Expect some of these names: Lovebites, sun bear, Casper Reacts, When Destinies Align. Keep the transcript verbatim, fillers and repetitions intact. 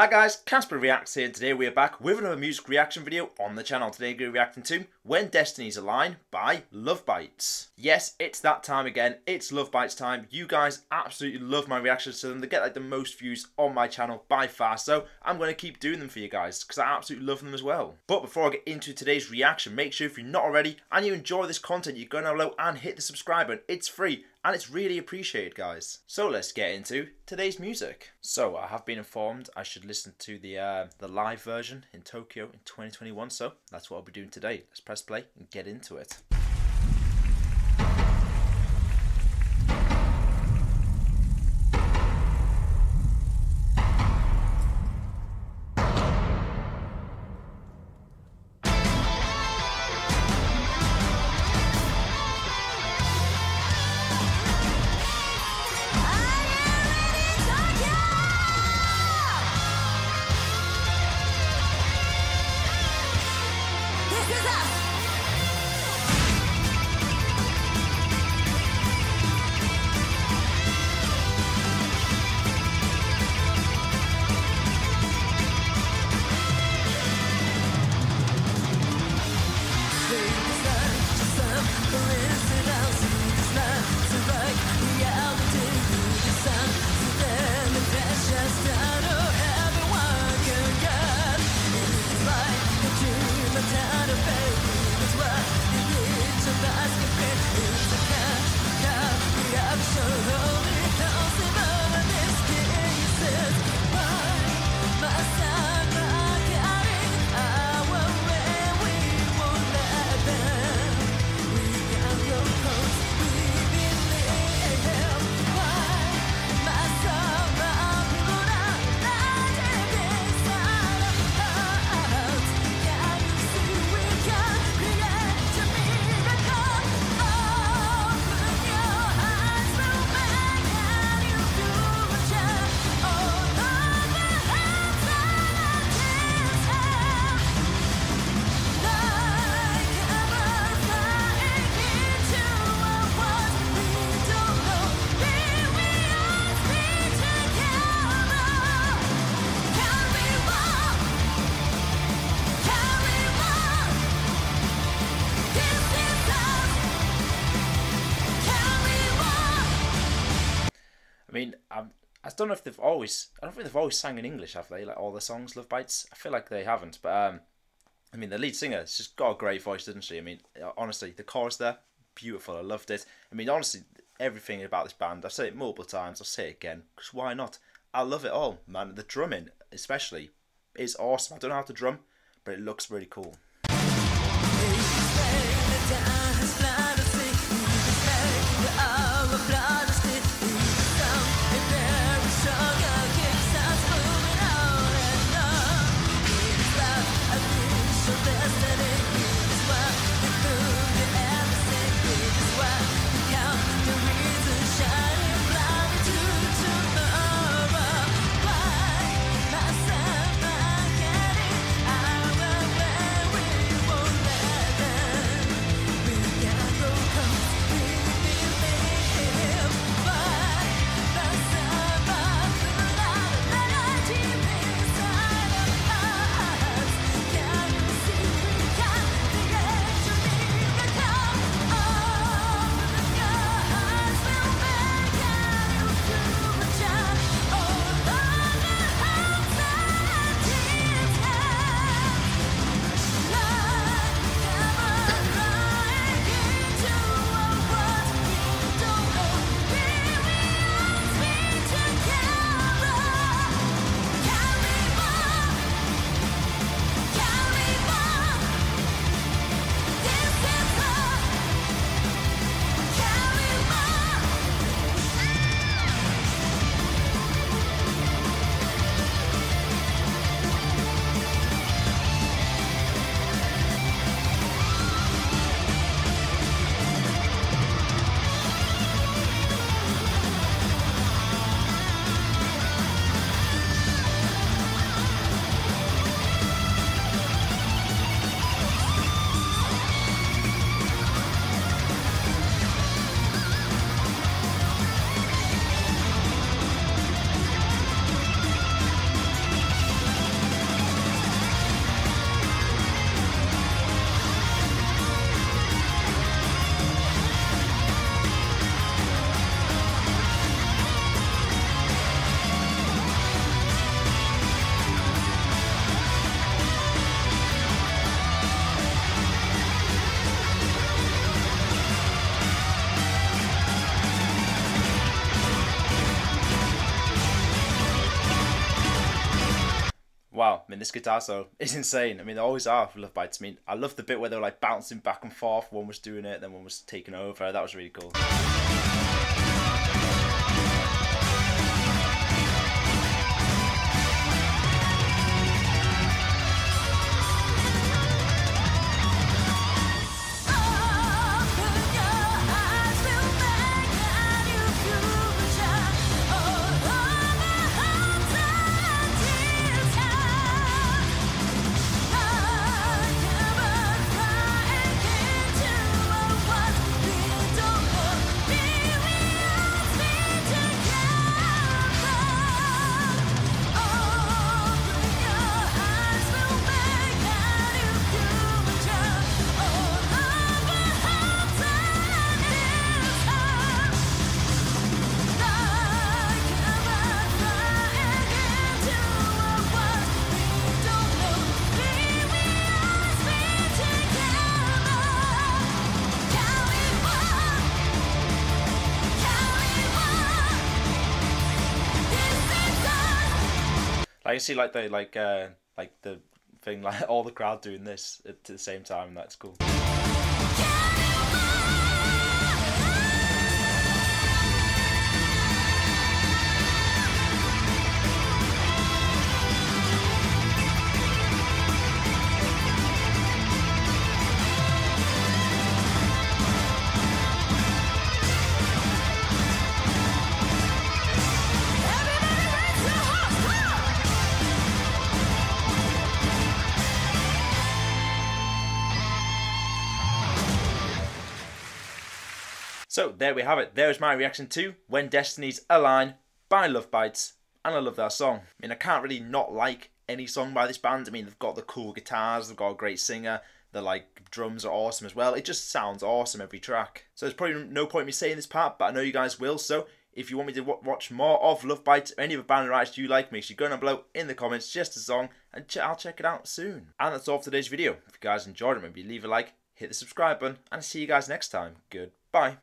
Hi guys, Casper Reacts here. Today we are back with another music reaction video on the channel. Today we're reacting to When Destinies Align by Lovebites. Yes, it's that time again. It's Lovebites time. You guys absolutely love my reactions to them. They get like the most views on my channel by far, so I'm going to keep doing them for you guys because I absolutely love them as well. But before I get into today's reaction, make sure if you're not already and you enjoy this content, you go down below and hit the subscribe button. It's free. And it's really appreciated, guys. So let's get into today's music. So I have been informed I should listen to the uh, the live version in Tokyo in twenty twenty-one. So that's what I'll be doing today. Let's press play and get into it. I mean, I'm, I don't know if they've always, I don't think they've always sang in English, have they? Like all the songs, Lovebites? I feel like they haven't, but um, I mean, the lead singer, she's got a great voice, doesn't she? I mean, honestly, the chorus there, beautiful, I loved it. I mean, honestly, everything about this band, I've said it multiple times, I'll say it again, because why not? I love it all, man. The drumming, especially, is awesome. I don't know how to drum, but it looks really cool. wow, I mean, this guitar solo is insane. I mean, they always are for Lovebites. I mean, I love the bit where they were like bouncing back and forth. One was doing it, then one was taking over. That was really cool. I can see like the like uh, like the thing, like all the crowd doing this at the same time, and that's cool. So there we have it. There's my reaction to When Destinies Align by Lovebites. And I love that song. I mean, I can't really not like any song by this band. I mean, they've got the cool guitars, they've got a great singer, the like drums are awesome as well. It just sounds awesome every track. So there's probably no point in me saying this part, but I know you guys will. So if you want me to watch more of Lovebites or any other band of artists you like, make sure you go down below in the comments, suggest a song, and ch I'll check it out soon. And that's all for today's video. If you guys enjoyed it, maybe leave a like, hit the subscribe button, and I'll see you guys next time. Goodbye.